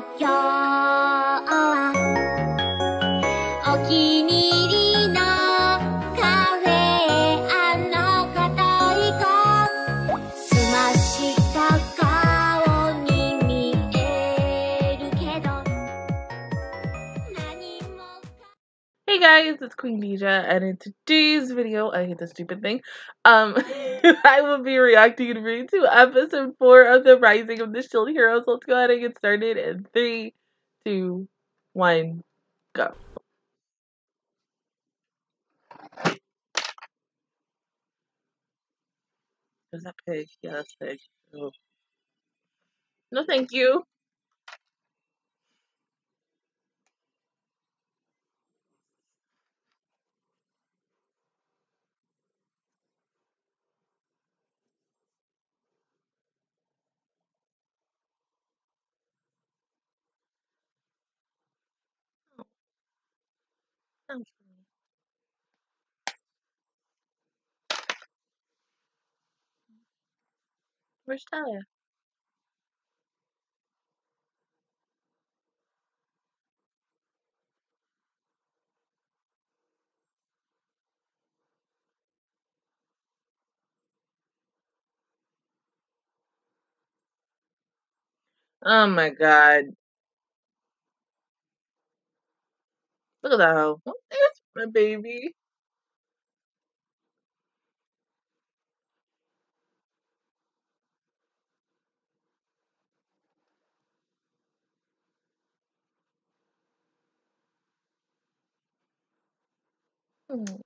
Hey guys, it's Queendija, and in today's video, I hate this stupid thing, I will be reacting and reading to episode 4 of The Rising of the Shield Hero, so let's go ahead and get started in 3, 2, 1, go. Is that pig? Yeah, that's pig. Oh. No thank you. Raphtalia. Oh my god. Look at that hoe. That's my baby. What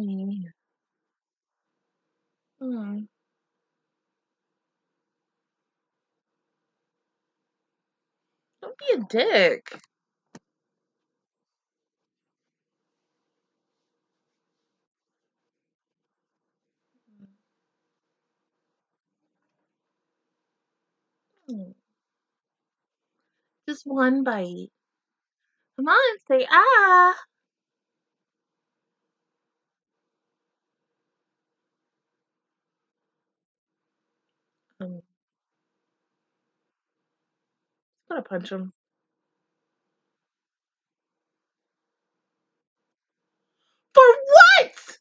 now? Don't be a dick. Just one bite. Come on, say ah. I'm gonna punch him. For what?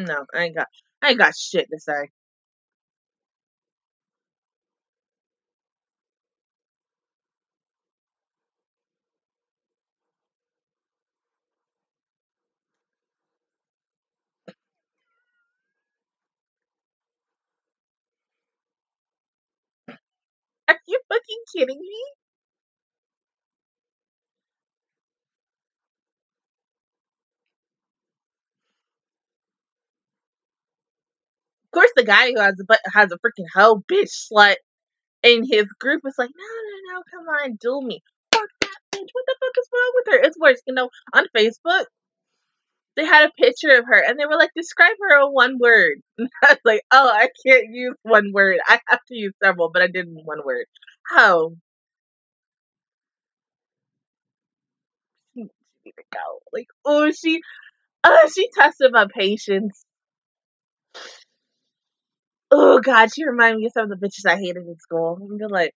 No, I ain't got shit to say. Are you fucking kidding me? Of course, the guy who has a freaking hoe bitch slut in his group is like, no, come on, duel me. Fuck that bitch. What the fuck is wrong with her? It's worse, on Facebook, they had a picture of her, and they were like, describe her in one word. And I was like, oh, I can't use one word. I have to use several, but I did one word. Hoe. Like, oh, she tested my patience. Oh god, she reminded me of some of the bitches I hated in school. I'm gonna like,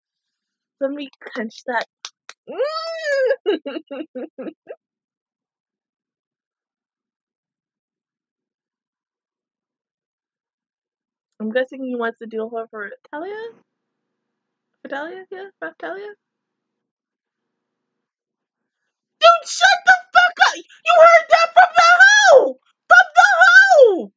let me punch that. I'm guessing he wants to deal her for Raphtalia? Raphtalia? Yeah, Raphtalia? Dude, shut the fuck up! You heard that from the hoe! From the hoe!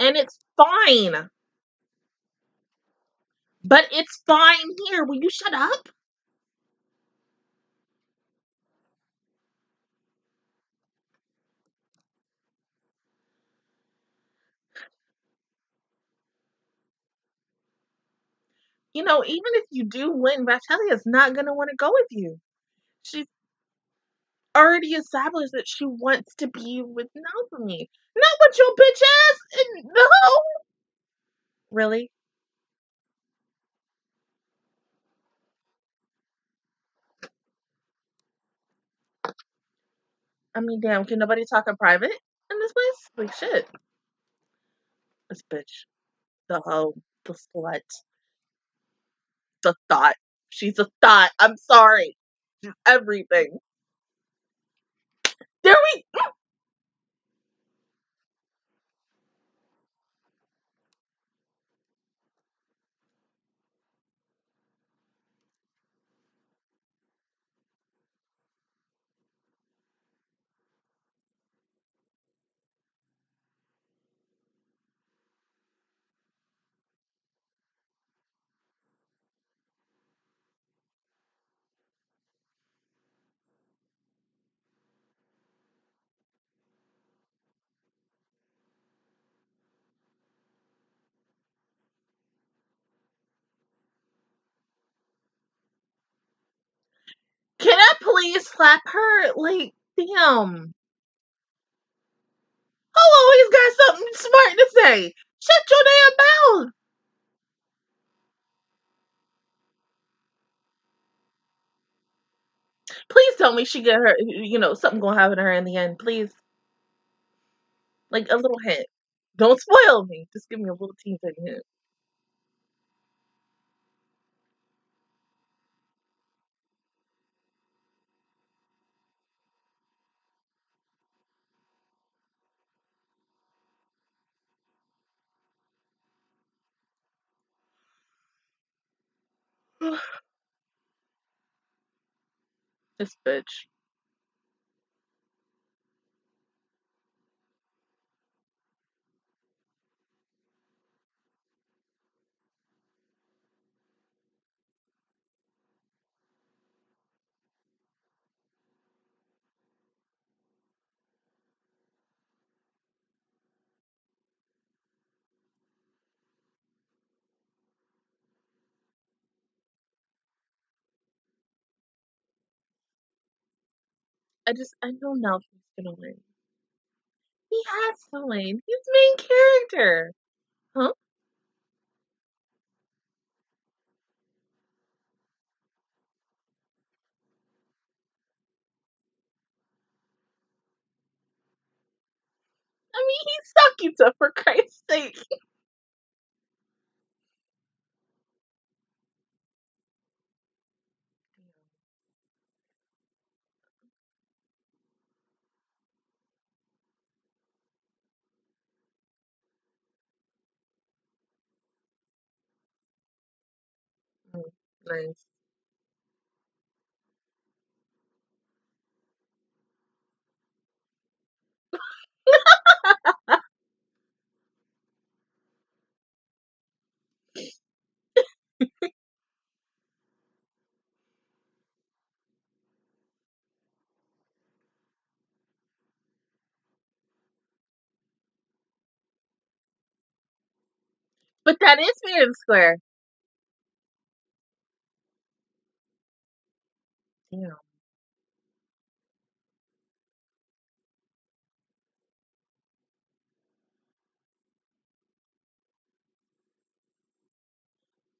And it's fine. But it's fine here. Will you shut up? even if you do win, Raphtalia is not going to want to go with you. She's already established that she wants to be with Naofumi. Not with your bitch ass and the hoe. Really? I mean, damn, can nobody talk in private in this place? Like, shit. This bitch. The hoe. The slut. The thought. She's a thought. I'm sorry. She's everything. There we go. Can I please slap her? Like, damn. Hello, he's got something smart to say. Shut your damn mouth. Please tell me she get her, something gonna happen to her in the end. Please. Like, a little hint. Don't spoil me. Just give me a little teeny tiny hint. This bitch. I know Naofumi's gonna win. He has to win. He's main character. Huh? I mean, he's Sakita, for Christ's sake. Nice. But that is fair and square. Damn.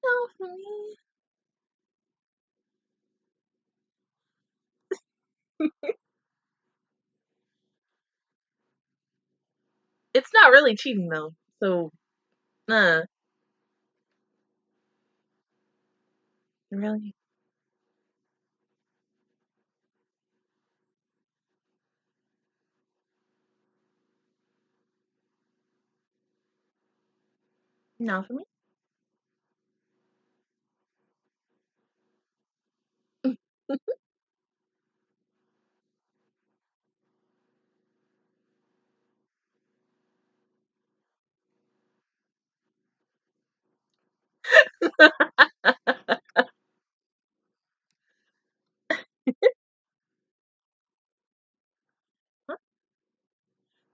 No, for me. It's not really cheating though, so nah. Really? Not for me.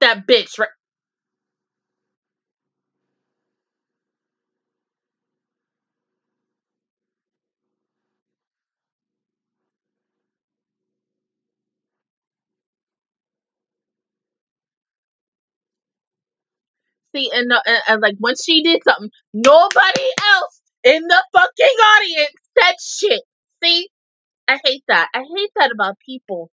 That bitch, right? Lexi and like when she did something, nobody else in the fucking audience said shit. See? I hate that. I hate that about people.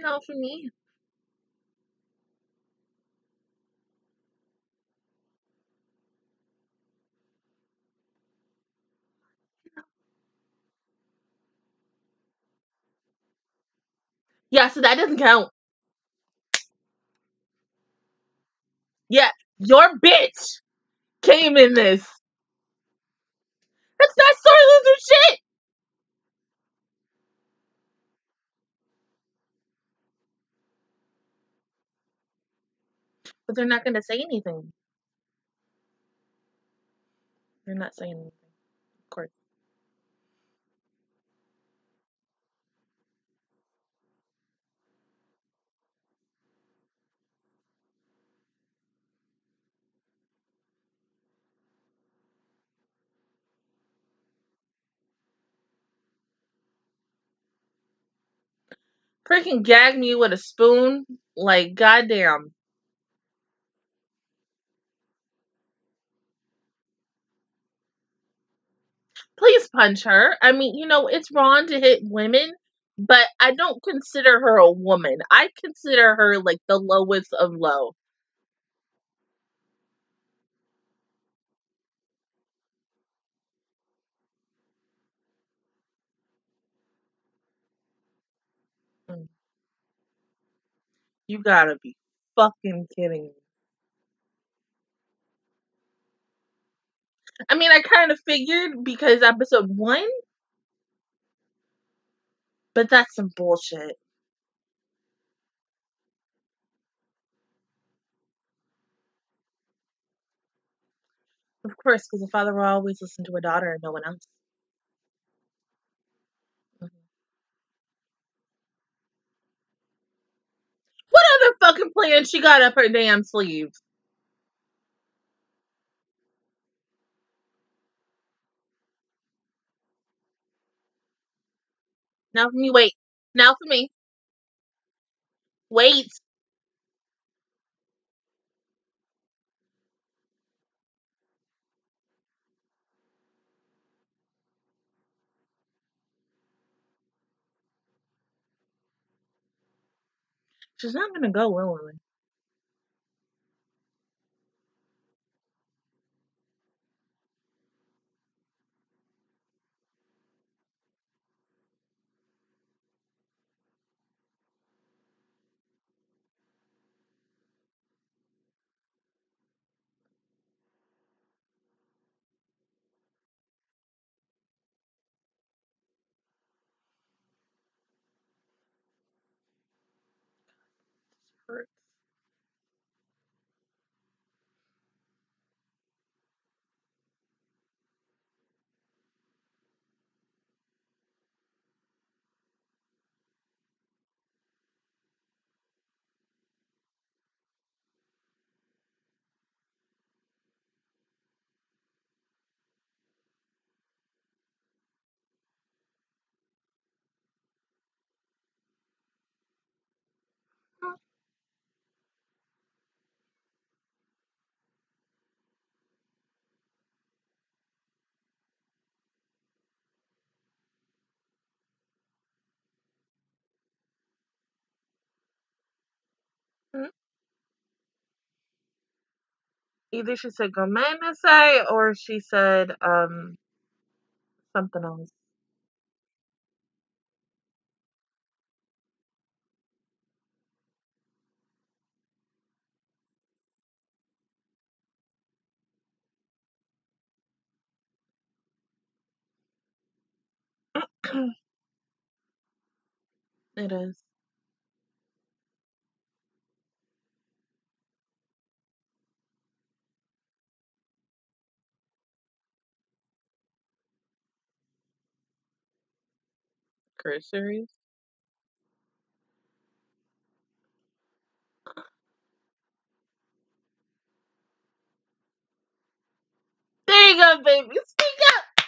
Not for me. Yeah, so that doesn't count. Yeah, your bitch came in this. That's not story loser shit. But they're not going to say anything. They're not saying anything. Of course. Freaking gag me with a spoon. Like, goddamn. Please punch her. I mean, you know, it's wrong to hit women, but I don't consider her a woman. I consider her, like, the lowest of low. You gotta be fucking kidding me. I mean, I kind of figured because episode 1, but that's some bullshit. Of course, because a father will always listen to a daughter and no one else. What other fucking plan she got up her damn sleeve? Now for me, wait. Now for me. Wait. She's not gonna go willingly. Either she said "gomenasai" or she said something else. It is. first series. There you go, baby. Speak up.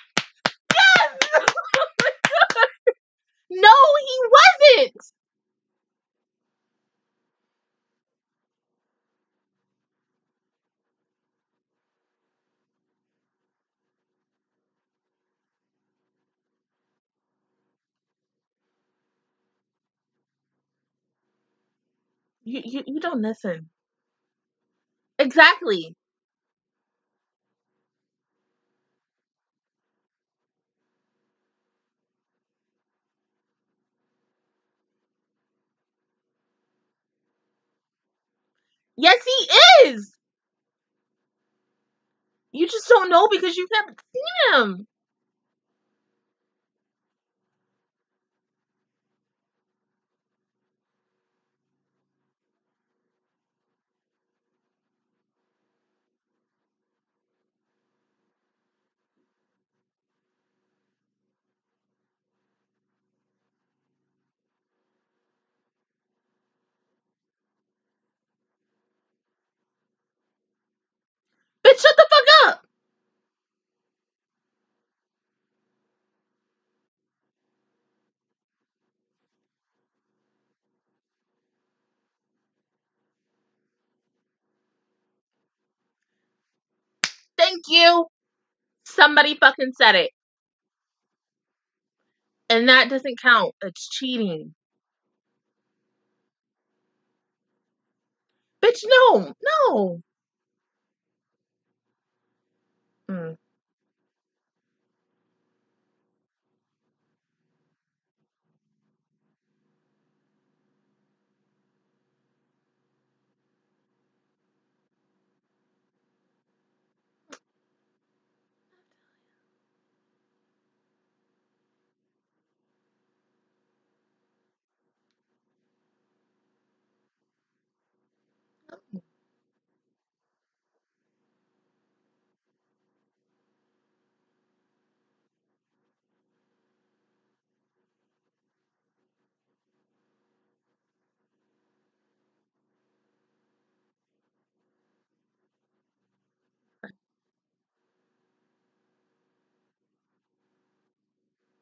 Yes. Oh my God. No, he wasn't. You don't listen. Exactly. Yes, he is. You just don't know because you haven't seen him. Shut the fuck up! Thank you! Somebody fucking said it. And that doesn't count. It's cheating. Bitch, no! No! Mm.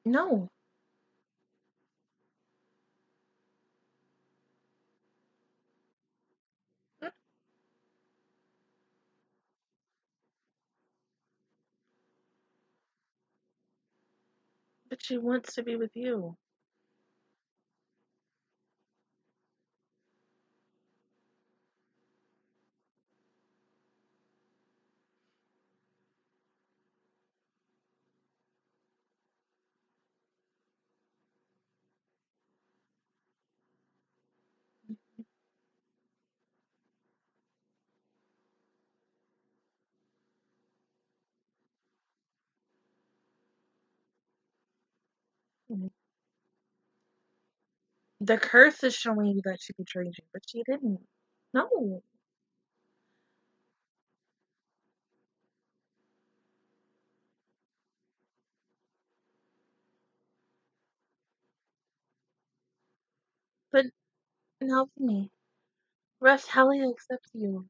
No. But she wants to be with you. The curse is showing you that she betrayed you, but she didn't. No. But help me. Raphtalia accepts you.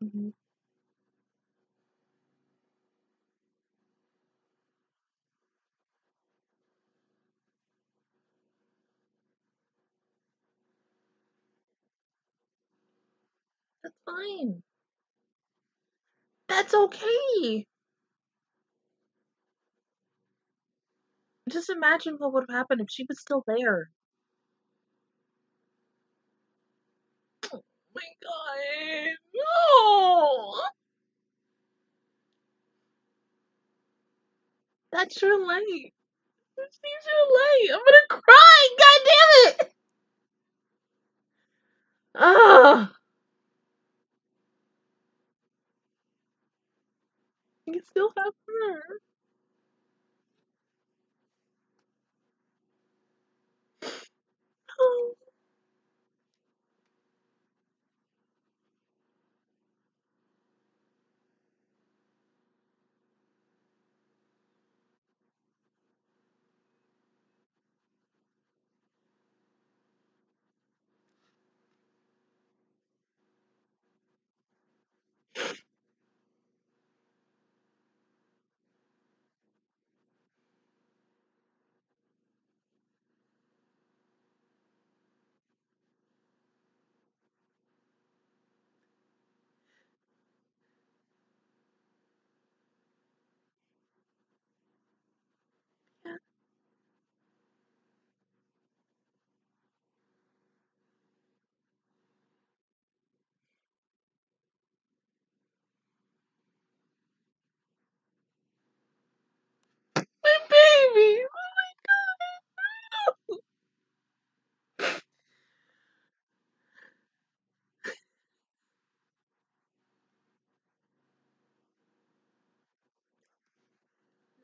Mm-hmm. That's fine. That's okay. Just imagine what would have happened if she was still there. Oh my God. No! That's your light. She's your light. I'm gonna cry. God damn it! Ugh. You still have her.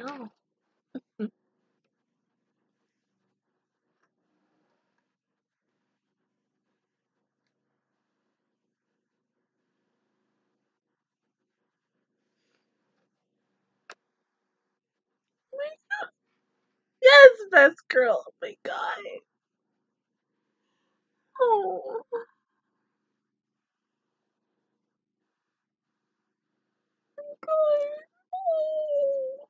No. Yes, best girl. Oh my god. Oh. God. Oh.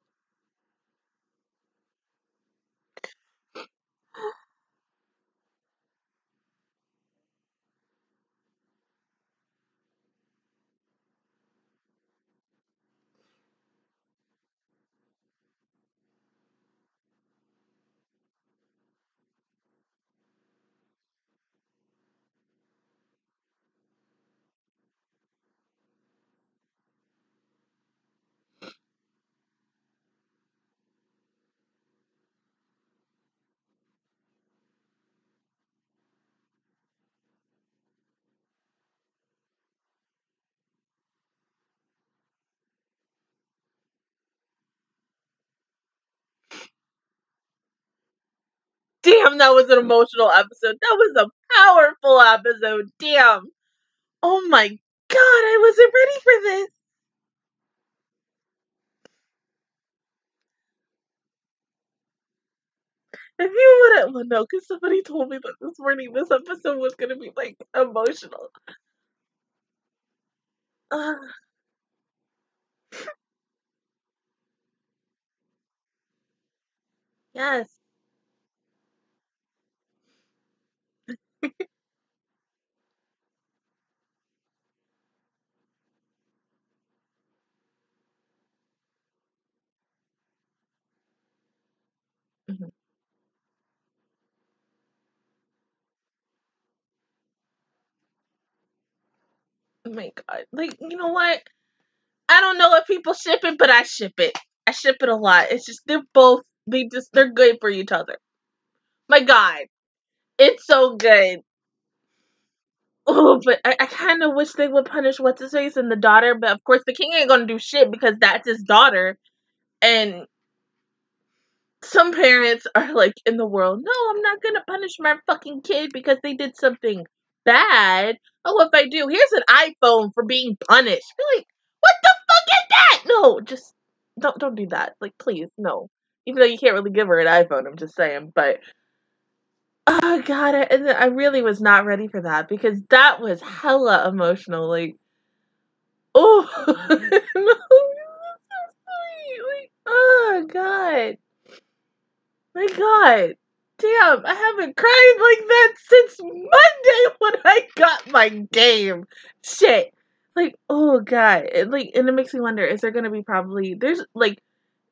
Damn, that was an emotional episode. That was a powerful episode. Damn. Oh my god, I wasn't ready for this. If you wouldn't, well, no, because somebody told me that this morning this episode was going to be, like, emotional. Yes. Mhm. Oh my god. Like, you know what? I don't know if people ship it, but I ship it. I ship it a lot. It's just they're good for each other. My god. It's so good. Oh, but I kind of wish they would punish What's-His-Face and the daughter, but of course the king ain't gonna do shit because that's his daughter. And some parents are like in the world, no, I'm not gonna punish my fucking kid because they did something bad. Oh, if I do, here's an iPhone for being punished. You're like, what the fuck is that? No, just don't do that. Like, please, no. Even though you can't really give her an iPhone, I'm just saying, but oh god, I really was not ready for that because that was hella emotional. Like, oh, no, this is so sweet. Like, oh god, my god, damn, I haven't cried like that since Monday when I got my game. Shit, like, oh god, and it makes me wonder: is there gonna be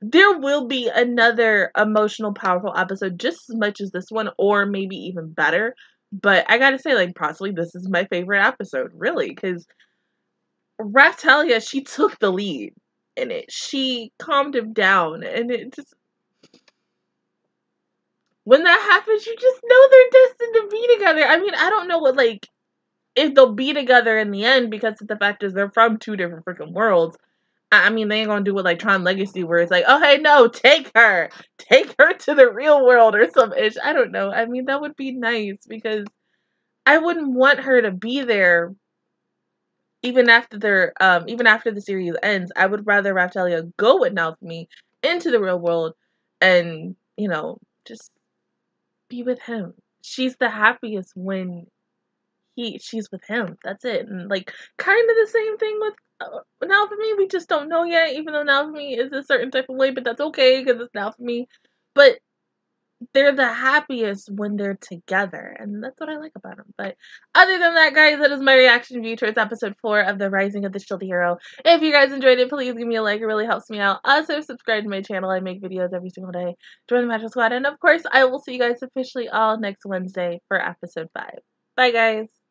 there will be another emotional, powerful episode just as much as this one, or maybe even better. But I gotta say, like, possibly this is my favorite episode, really, because Raphtalia, she took the lead in it. She calmed him down, and it just, when that happens, you just know they're destined to be together. I mean, I don't know what, like, if they'll be together in the end, because the fact is they're from two different freaking worlds. I mean, they ain't gonna do it like Tron Legacy where it's like, oh, hey, no, take her to the real world or some ish. I don't know. I mean, that would be nice because I wouldn't want her to be there even after the series ends. I would rather Raphtalia go with Naofumi into the real world and, you know, just be with him. She's the happiest when she's with him. That's it. And, like, kind of the same thing with Naofumi. We just don't know yet, even though Naofumi is a certain type of way, but that's okay because it's Naofumi. But they're the happiest when they're together, and that's what I like about them. But other than that, guys, that is my reaction view towards episode 4 of The Rising of the Shield Hero. If you guys enjoyed it, please give me a like. It really helps me out. Also, subscribe to my channel. I make videos every single day. Join the Magical Squad, and of course, I will see you guys officially all next Wednesday for episode 5. Bye, guys.